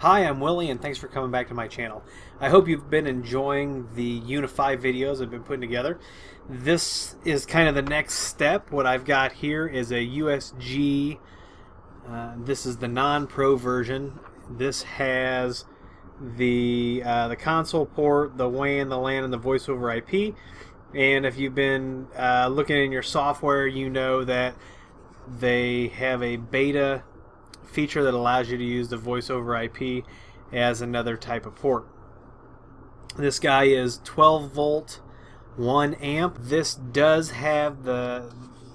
Hi, I'm Willie, and thanks for coming back to my channel. I hope you've been enjoying the UniFi videos I've been putting together. This is kind of the next step. What I've got here is a USG. This is the non-pro version. This has the console port, the WAN, the LAN, and the voice over IP. And if you've been looking in your software, you know that they have a beta feature that allows you to use the voice over IP as another type of port. This guy is 12 volt 1 amp. This does have the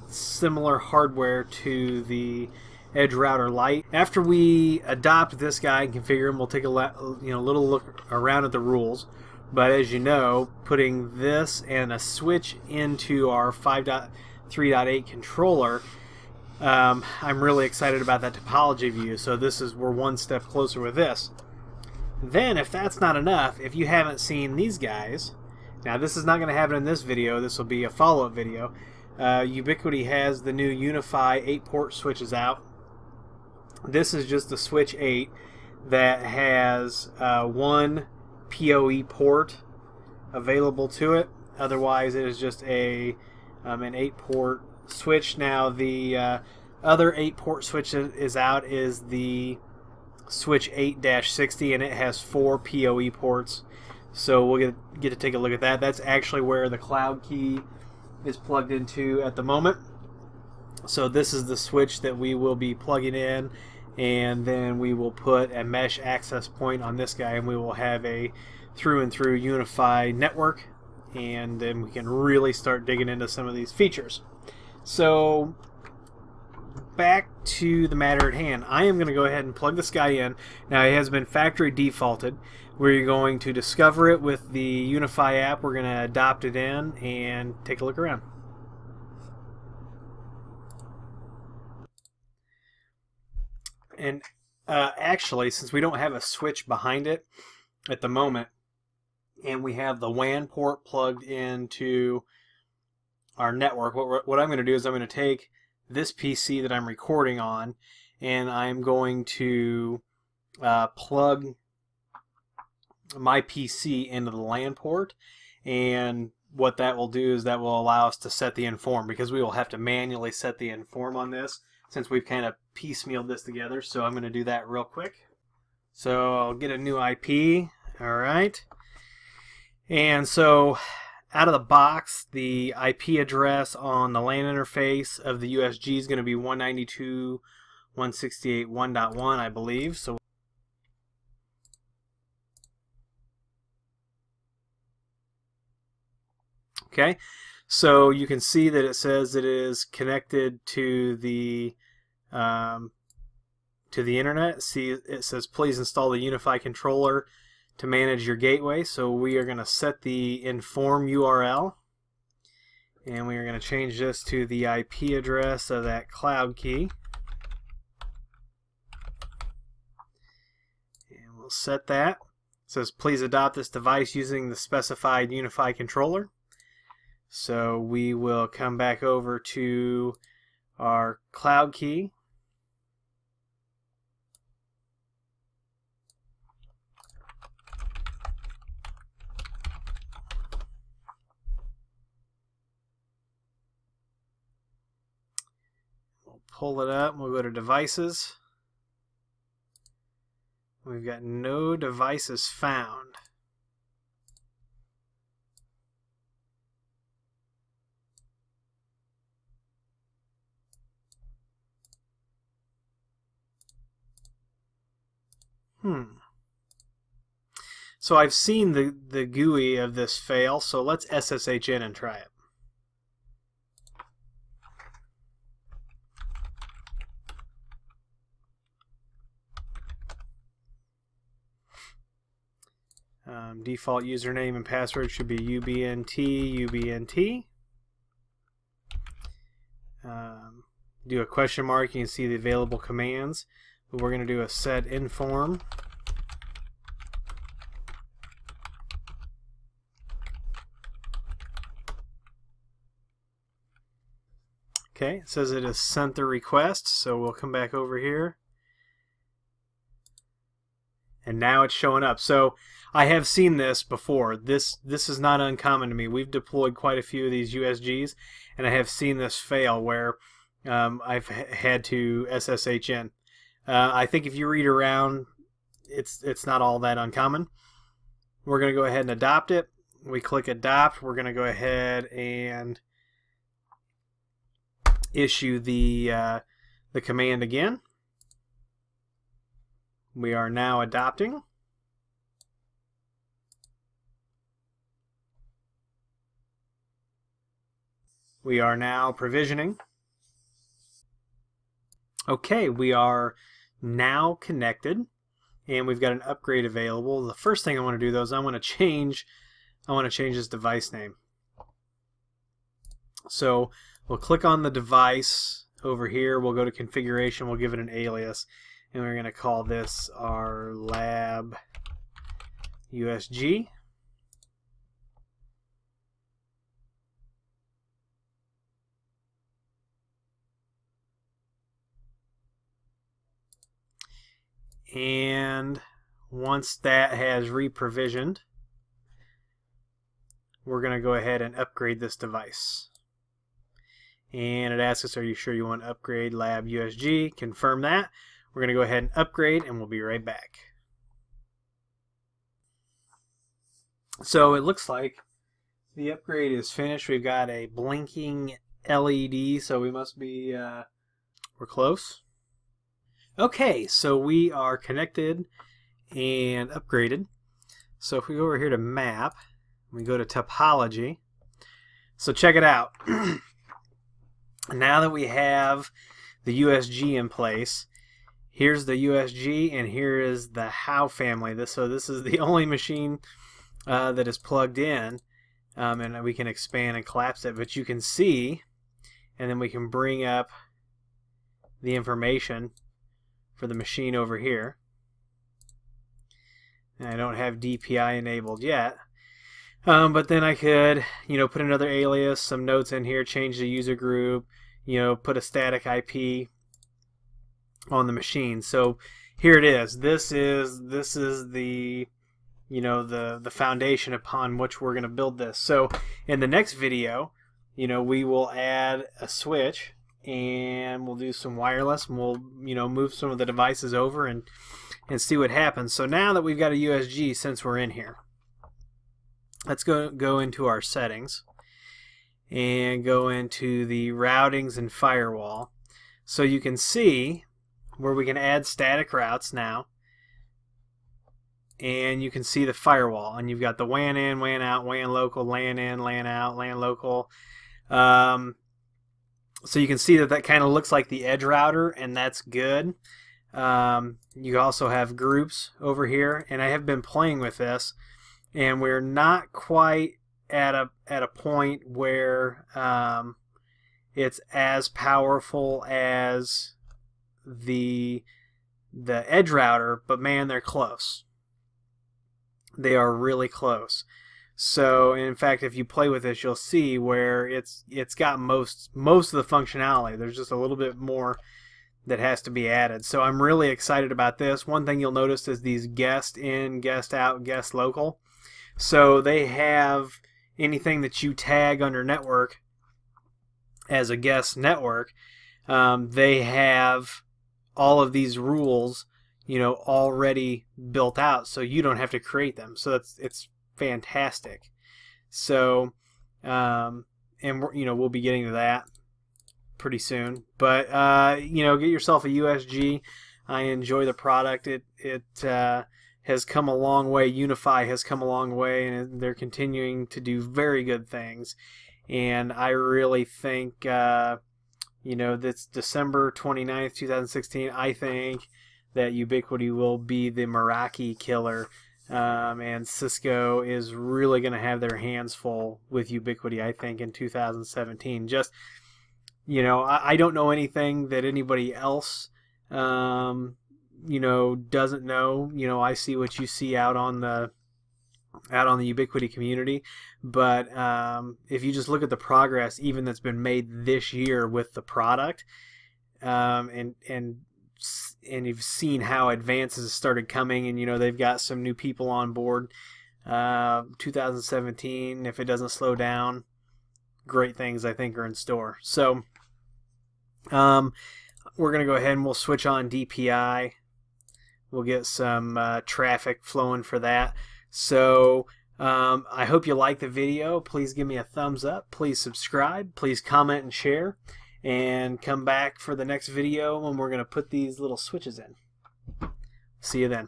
similar hardware to the Edge Router Lite. After we adopt this guy and configure him, we'll take a little look around at the rules, but as you know, putting this and a switch into our 5.3.8 controller, I'm really excited about that topology view, so we're one step closer with this. Then, if that's not enough, if you haven't seen these guys, now this is not going to happen in this video, this will be a follow-up video. Ubiquiti has the new UniFi 8-port switches out. This is just the Switch 8 that has one PoE port available to it. Otherwise, it is just a an 8-port switch. Now the other 8-port switch is out is the Switch 8-60, and it has 4 PoE ports, so we'll get to take a look at that. That's actually where the Cloud Key is plugged into at the moment. So this is the switch that we will be plugging in, and then we will put a mesh access point on this guy, and we will have a through-and-through UniFi network, and then we can really start digging into some of these features. So back to the matter at hand. I am going to go ahead and plug this guy in. Now, it has been factory defaulted. We're going to discover it with the UniFi app. We're going to adopt it in and take a look around. And actually, since we don't have a switch behind it at the moment, and we have the WAN port plugged into our network, what I'm going to do is I'm going to take this PC that I'm recording on, and I'm going to plug my PC into the LAN port, and what that will do is that will allow us to set the inform, because we will have to manually set the inform on this since we've kind of piecemealed this together. So I'm going to do that real quick. So I'll get a new IP. Alright, and so out of the box, the IP address on the LAN interface of the USG is going to be 192.168.1.1, I believe. So okay, so you can see that it says it is connected to the internet. See, it says please install the UniFi controller to manage your gateway. So we are going to set the inform URL, and we are going to change this to the IP address of that Cloud Key, and we'll set that. It says please adopt this device using the specified UniFi controller. So we will come back over to our Cloud Key. Pull it up, we'll go to devices. We've got no devices found. So I've seen the GUI of this fail, so let's SSH in and try it. Default username and password should be UBNT. Do a question mark, you can see the available commands, but we're going to do a set inform. Okay, it says it has sent the request, so we'll come back over here And now it's showing up. So I have seen this before. This is not uncommon to me. We've deployed quite a few of these USGs, and I have seen this fail where I've had to SSH in. I think if you read around, it's not all that uncommon. We're going to go ahead and adopt it. We click adopt. We're going to go ahead and issue the command again. We are now adopting. We are now provisioning. Okay, we are now connected, and we've got an upgrade available. The first thing I want to do though is I want to change this device name. So we'll click on the device over here. We'll go to configuration. We'll give it an alias. And we're going to call this our lab USG. And once that has reprovisioned, we're going to go ahead and upgrade this device. And it asks us, are you sure you want to upgrade lab USG? Confirm that. We're going to go ahead and upgrade, and we'll be right back. So it looks like the upgrade is finished. We've got a blinking LED, so we must be, we're close. Okay, so we are connected and upgraded. So if we go over here to map, we go to topology. So check it out. Now that we have the USG in place, here's the USG, and here is the How family. So this is the only machine that is plugged in, and we can expand and collapse it. But you can see, and then we can bring up the information for the machine over here. And I don't have DPI enabled yet, but then I could, put another alias, some notes in here, change the user group, put a static IP on the machine. So here it is. This is the the foundation upon which we're going to build this. So in the next video, we will add a switch, and we'll do some wireless, and we'll move some of the devices over and see what happens. So now that we've got a USG, since we're in here, let's go into our settings and go into the routings and firewall. So you can see where we can add static routes now, and you can see the firewall, and you've got the WAN in, WAN out, WAN local, LAN in, LAN out, LAN local. So you can see that kind of looks like the edge router, and that's good. You also have groups over here, and I have been playing with this, and we're not quite at a point where it's as powerful as the edge router, but man, they're close. They are really close. So in fact, if you play with this, you'll see where it's got most of the functionality. There's just a little bit more that has to be added. So I'm really excited about this. One thing you'll notice is these guest in, guest out, guest local. So they have anything that you tag under network as a guest network. They have all of these rules, already built out, so you don't have to create them. So it's fantastic. So, and we'll be getting to that pretty soon. But get yourself a USG. I enjoy the product. It has come a long way. UniFi has come a long way, and they're continuing to do very good things. And I really think, that's December 29th, 2016, I think that Ubiquiti will be the Meraki killer. And Cisco is really going to have their hands full with Ubiquiti, I think, in 2017. Just, I don't know anything that anybody else, doesn't know. I see what you see out on the Ubiquiti community, but if you just look at the progress even that's been made this year with the product, and and you've seen how advances started coming, and you know they've got some new people on board. 2017, if it doesn't slow down, great things I think are in store. So we're gonna go ahead and we'll switch on DPI. We'll get some traffic flowing for that. So I hope you like the video. Please give me a thumbs up, please subscribe, please comment and share, and come back for the next video when we're gonna put these little switches in. See you then.